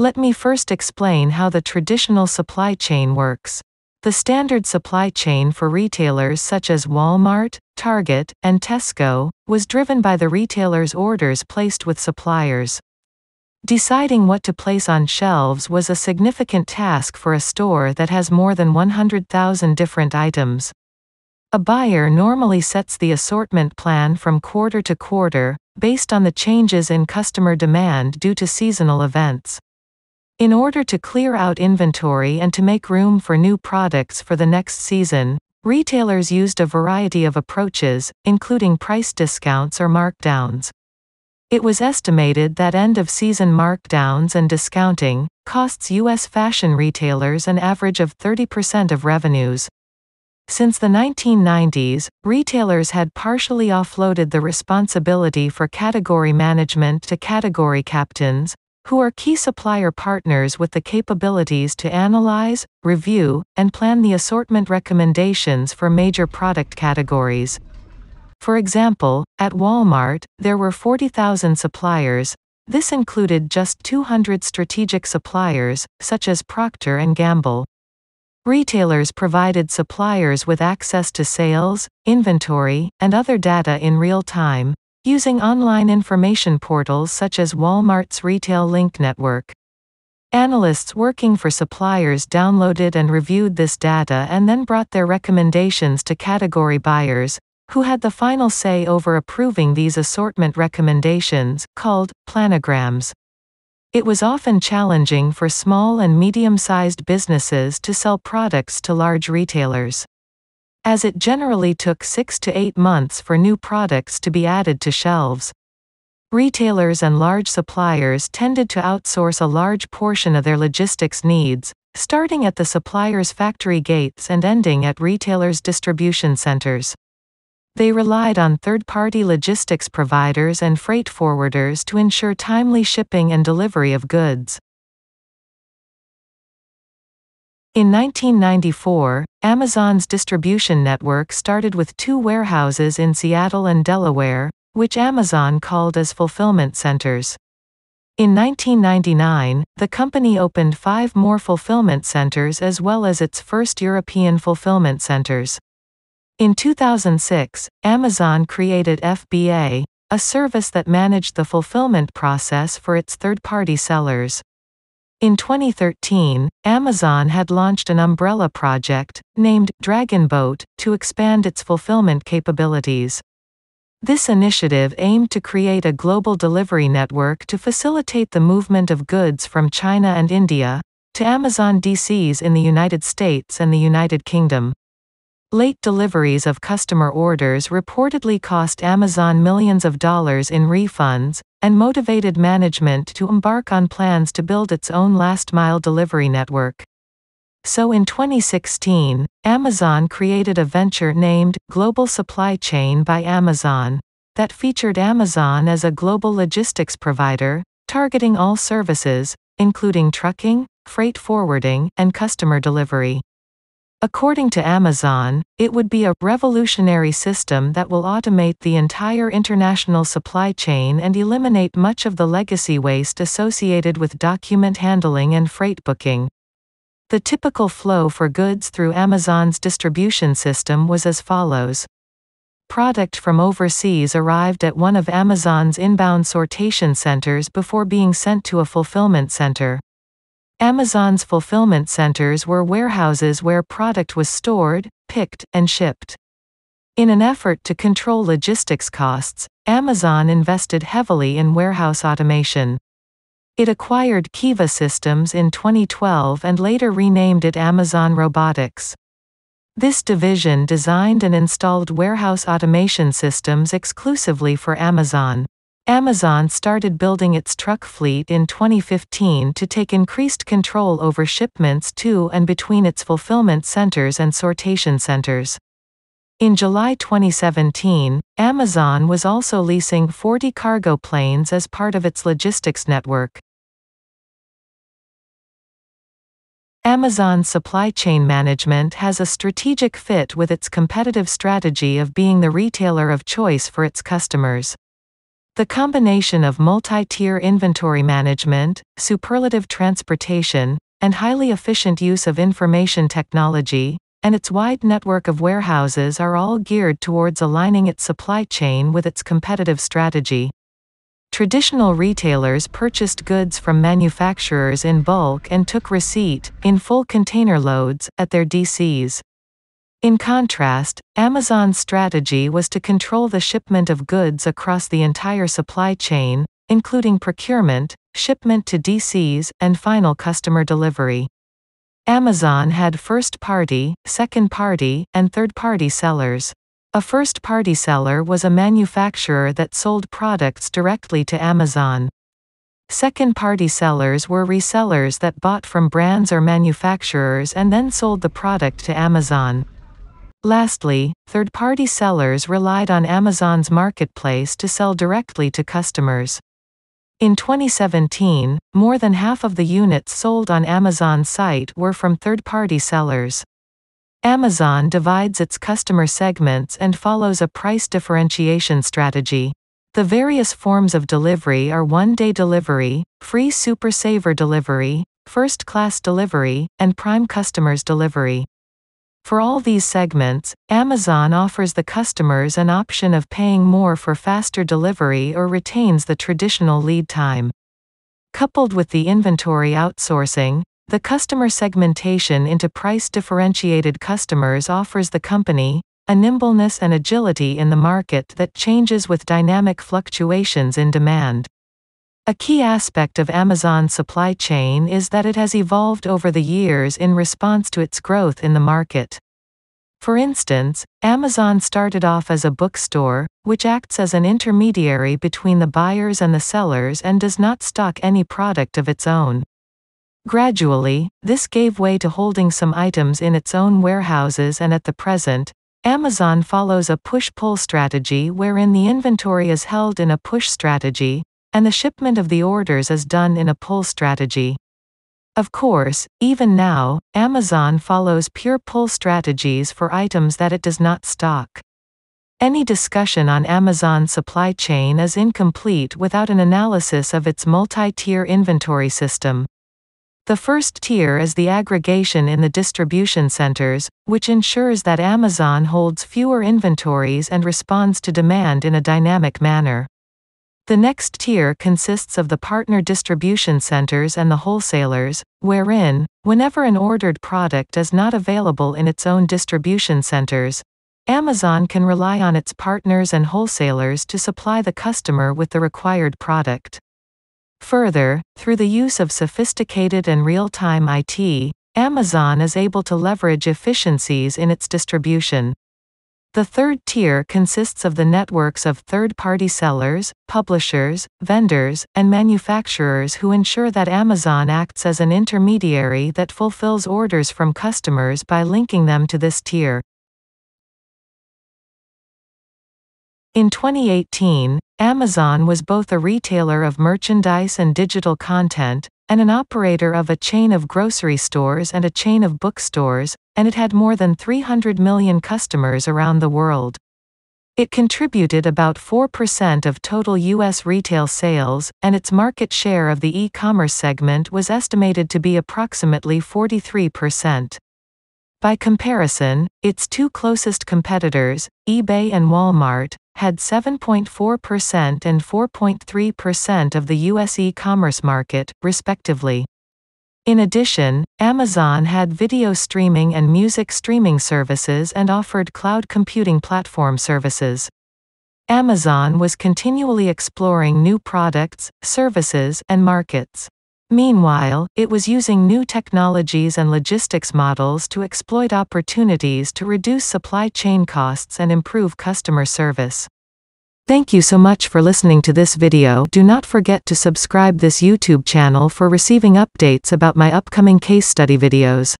Let me first explain how the traditional supply chain works. The standard supply chain for retailers such as Walmart, Target, and Tesco was driven by the retailers' orders placed with suppliers. Deciding what to place on shelves was a significant task for a store that has more than 100,000 different items. A buyer normally sets the assortment plan from quarter to quarter, based on the changes in customer demand due to seasonal events. In order to clear out inventory and to make room for new products for the next season, retailers used a variety of approaches, including price discounts or markdowns. It was estimated that end-of-season markdowns and discounting costs U.S. fashion retailers an average of 30% of revenues. Since the 1990s, retailers had partially offloaded the responsibility for category management to category captains, who are key supplier partners with the capabilities to analyze, review, and plan the assortment recommendations for major product categories. For example, at Walmart, there were 40,000 suppliers. This included just 200 strategic suppliers, such as Procter and Gamble. Retailers provided suppliers with access to sales, inventory, and other data in real time, using online information portals such as Walmart's Retail Link Network. Analysts working for suppliers downloaded and reviewed this data and then brought their recommendations to category buyers, who had the final say over approving these assortment recommendations, called planograms. It was often challenging for small and medium-sized businesses to sell products to large retailers, as it generally took 6 to 8 months for new products to be added to shelves. Retailers and large suppliers tended to outsource a large portion of their logistics needs, starting at the supplier's factory gates and ending at retailers' distribution centers. They relied on third-party logistics providers and freight forwarders to ensure timely shipping and delivery of goods. In 1994, Amazon's distribution network started with 2 warehouses in Seattle and Delaware, which Amazon called as fulfillment centers. In 1999, the company opened 5 more fulfillment centers as well as its first European fulfillment centers. In 2006, Amazon created FBA, a service that managed the fulfillment process for its third-party sellers. In 2013, Amazon had launched an umbrella project, named Dragon Boat, to expand its fulfillment capabilities. This initiative aimed to create a global delivery network to facilitate the movement of goods from China and India to Amazon DCs in the United States and the United Kingdom. Late deliveries of customer orders reportedly cost Amazon millions of dollars in refunds, and motivated management to embark on plans to build its own last-mile delivery network. So in 2016, Amazon created a venture named Global Supply Chain by Amazon, that featured Amazon as a global logistics provider, targeting all services, including trucking, freight forwarding, and customer delivery. According to Amazon, it would be a revolutionary system that will automate the entire international supply chain and eliminate much of the legacy waste associated with document handling and freight booking. The typical flow for goods through Amazon's distribution system was as follows. Product from overseas arrived at one of Amazon's inbound sortation centers before being sent to a fulfillment center. Amazon's fulfillment centers were warehouses where product was stored, picked, and shipped. In an effort to control logistics costs, Amazon invested heavily in warehouse automation. It acquired Kiva Systems in 2012 and later renamed it Amazon Robotics. This division designed and installed warehouse automation systems exclusively for Amazon. Amazon started building its truck fleet in 2015 to take increased control over shipments to and between its fulfillment centers and sortation centers. In July 2017, Amazon was also leasing 40 cargo planes as part of its logistics network. Amazon's supply chain management has a strategic fit with its competitive strategy of being the retailer of choice for its customers. The combination of multi-tier inventory management, superlative transportation, and highly efficient use of information technology, and its wide network of warehouses are all geared towards aligning its supply chain with its competitive strategy. Traditional retailers purchased goods from manufacturers in bulk and took receipt, in full container loads, at their DCs. In contrast, Amazon's strategy was to control the shipment of goods across the entire supply chain, including procurement, shipment to DCs, and final customer delivery. Amazon had first-party, second-party, and third-party sellers. A first-party seller was a manufacturer that sold products directly to Amazon. Second-party sellers were resellers that bought from brands or manufacturers and then sold the product to Amazon. Lastly, third-party sellers relied on Amazon's marketplace to sell directly to customers. In 2017, more than half of the units sold on Amazon's site were from third-party sellers. Amazon divides its customer segments and follows a price differentiation strategy. The various forms of delivery are one-day delivery, free super saver delivery, first-class delivery, and prime customers delivery. For all these segments, Amazon offers the customers an option of paying more for faster delivery or retains the traditional lead time. Coupled with the inventory outsourcing, the customer segmentation into price-differentiated customers offers the company a nimbleness and agility in the market that changes with dynamic fluctuations in demand. A key aspect of Amazon's supply chain is that it has evolved over the years in response to its growth in the market. For instance, Amazon started off as a bookstore, which acts as an intermediary between the buyers and the sellers and does not stock any product of its own. Gradually, this gave way to holding some items in its own warehouses, and at the present, Amazon follows a push-pull strategy wherein the inventory is held in a push strategy, and the shipment of the orders is done in a pull strategy. Of course, even now, Amazon follows pure pull strategies for items that it does not stock. Any discussion on Amazon's supply chain is incomplete without an analysis of its multi-tier inventory system. The first tier is the aggregation in the distribution centers, which ensures that Amazon holds fewer inventories and responds to demand in a dynamic manner. The next tier consists of the partner distribution centers and the wholesalers, wherein, whenever an ordered product is not available in its own distribution centers, Amazon can rely on its partners and wholesalers to supply the customer with the required product. Further, through the use of sophisticated and real-time IT, Amazon is able to leverage efficiencies in its distribution. The third tier consists of the networks of third-party sellers, publishers, vendors, and manufacturers who ensure that Amazon acts as an intermediary that fulfills orders from customers by linking them to this tier. In 2018, Amazon was both a retailer of merchandise and digital content, and an operator of a chain of grocery stores and a chain of bookstores, and it had more than 300 million customers around the world. It contributed about 4% of total U.S. retail sales, and its market share of the e-commerce segment was estimated to be approximately 43%. By comparison, its two closest competitors, eBay and Walmart, had 7.4% and 4.3% of the U.S. e-commerce market, respectively. In addition, Amazon had video streaming and music streaming services and offered cloud computing platform services. Amazon was continually exploring new products, services, and markets. Meanwhile, it was using new technologies and logistics models to exploit opportunities to reduce supply chain costs and improve customer service. Thank you so much for listening to this video. Do not forget to subscribe this YouTube channel for receiving updates about my upcoming case study videos.